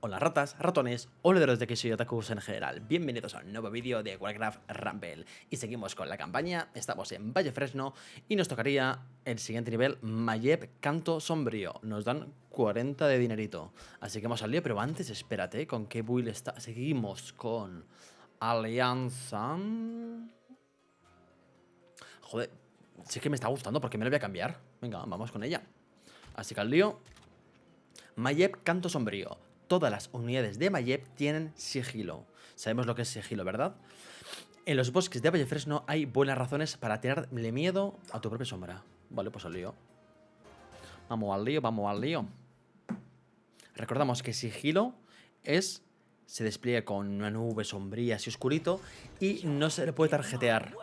Hola ratas, ratones, oledores de Kishu y otakus en general. Bienvenidos a un nuevo vídeo de Warcraft Rumble. Y seguimos con la campaña, estamos en Vallefresno y nos tocaría el siguiente nivel, Maiev Cantosombrío. Nos dan 40 de dinerito, así que hemos salido, pero antes espérate, ¿con qué build está? Seguimos con Alianza. Joder, sí que me está gustando porque me lo voy a cambiar. Venga, vamos con ella. Así que al lío. Maiev Cantosombrío. Todas las unidades de Maiev tienen sigilo. Sabemos lo que es sigilo, ¿verdad? En los bosques de Vallefresno hay buenas razones para tenerle miedo a tu propia sombra. Vale, pues al lío. Vamos al lío, vamos al lío. Recordamos que sigilo es... se despliega con una nube sombría así oscurito y no se le puede tarjetear.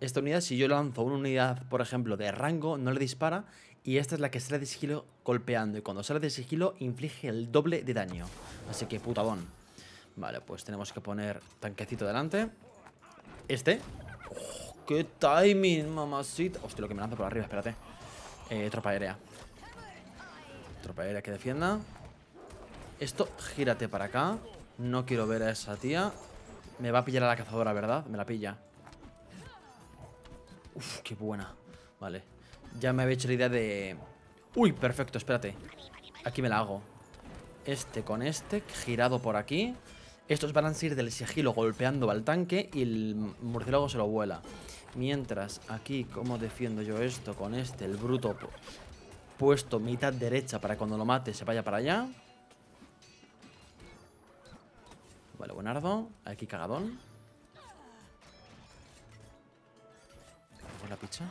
Esta unidad, si yo lanzo una unidad, por ejemplo, de rango, no le dispara. Y esta es la que sale de sigilo golpeando. Y cuando sale de sigilo, inflige el doble de daño. Así que putadón. Vale, pues tenemos que poner tanquecito delante. Este. Oh, ¡qué timing, mamacita! Hostia, lo que me lanza por arriba, espérate. Tropa aérea. Tropa aérea que defienda. Esto, gírate para acá. No quiero ver a esa tía. Me va a pillar a la cazadora, ¿verdad? Me la pilla. Uf, qué buena. Vale. Ya me había hecho la idea de... Uy, perfecto, espérate. Aquí me la hago. Este con este, girado por aquí. Estos van a ir del sigilo golpeando al tanque y el murciélago se lo vuela. Mientras, aquí, ¿cómo defiendo yo esto? Con este, el bruto puesto mitad derecha para cuando lo mate se vaya para allá. Vale, buenardo. Aquí cagadón. ¿Por la picha?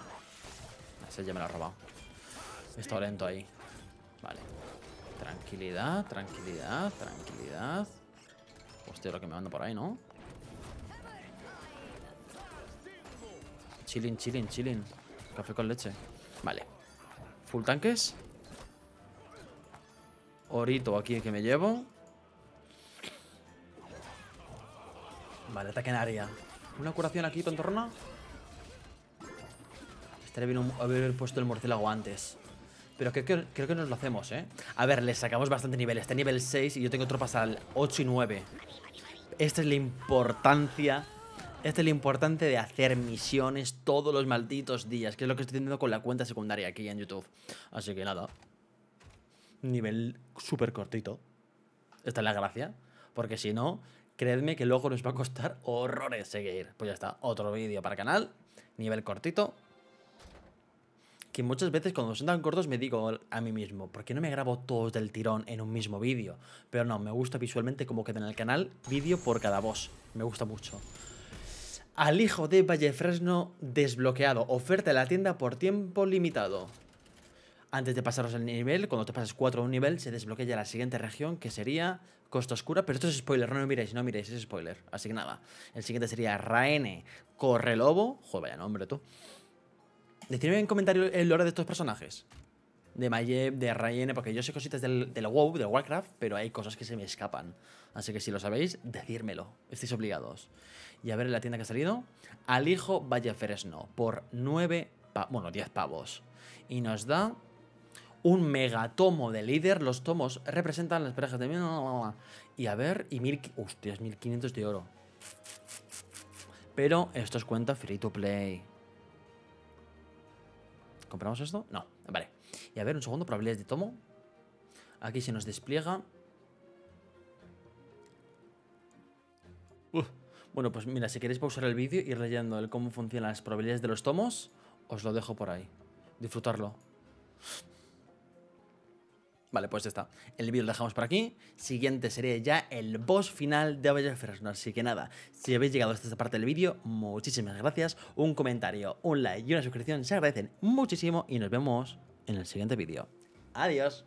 Ese ya me lo ha robado. Está lento ahí. Vale. Tranquilidad, tranquilidad, tranquilidad. Hostia, lo que me manda por ahí, ¿no? Chilling, chilling, chilling. Café con leche. Vale. Full tanques. Orito aquí que me llevo. Vale, ataque en área. ¿Una curación aquí, tontorrona? Estaría bien haber puesto el murciélago antes. Pero creo que nos lo hacemos, ¿eh? A ver, le sacamos bastante nivel. Está en nivel 6 y yo tengo tropas al 8 y 9. Esta es la importancia. Esta es la importancia de hacer misiones todos los malditos días. Que es lo que estoy teniendo con la cuenta secundaria aquí en YouTube. Así que nada. Nivel súper cortito. Esta es la gracia. Porque si no, creedme que luego nos va a costar horrores seguir. Pues ya está. Otro vídeo para el canal. Nivel cortito. Que muchas veces cuando son tan cortos me digo a mí mismo, ¿por qué no me grabo todos del tirón en un mismo vídeo? Pero no, me gusta visualmente como queda en el canal, vídeo por cada voz. Me gusta mucho. Al hijo de Vallefresno desbloqueado. Oferta en la tienda por tiempo limitado. Antes de pasaros el nivel, cuando te pasas 4 a un nivel, se desbloquea ya la siguiente región, que sería Costa Oscura. Pero esto es spoiler, no lo miréis, no miréis, es spoiler. Así que nada, el siguiente sería Raene Corre Lobo. Joder, vaya nombre, tú. Decidme en comentario el lore de estos personajes. De Maiev, de Raene, porque yo sé cositas del WoW, del Warcraft, pero hay cosas que se me escapan. Así que si lo sabéis, decírmelo. Estáis obligados. Y a ver en la tienda que ha salido. Al hijo Vallefresno por 10 pavos. Y nos da un megatomo de líder. Los tomos representan las parejas de... Y a ver, y 1500 de oro. Pero esto es cuenta free to play. ¿Compramos esto? No, vale. Y a ver, un segundo, probabilidades de tomo. Aquí se nos despliega. Bueno, pues mira, si queréis pausar el vídeo y ir leyendo el cómo funcionan las probabilidades de los tomos, os lo dejo por ahí. Disfrutarlo. Vale, pues ya está. El vídeo lo dejamos por aquí. Siguiente sería ya el boss final de Vallefresno. Así que nada, si habéis llegado hasta esta parte del vídeo, muchísimas gracias. Un comentario, un like y una suscripción se agradecen muchísimo. Y nos vemos en el siguiente vídeo. Adiós.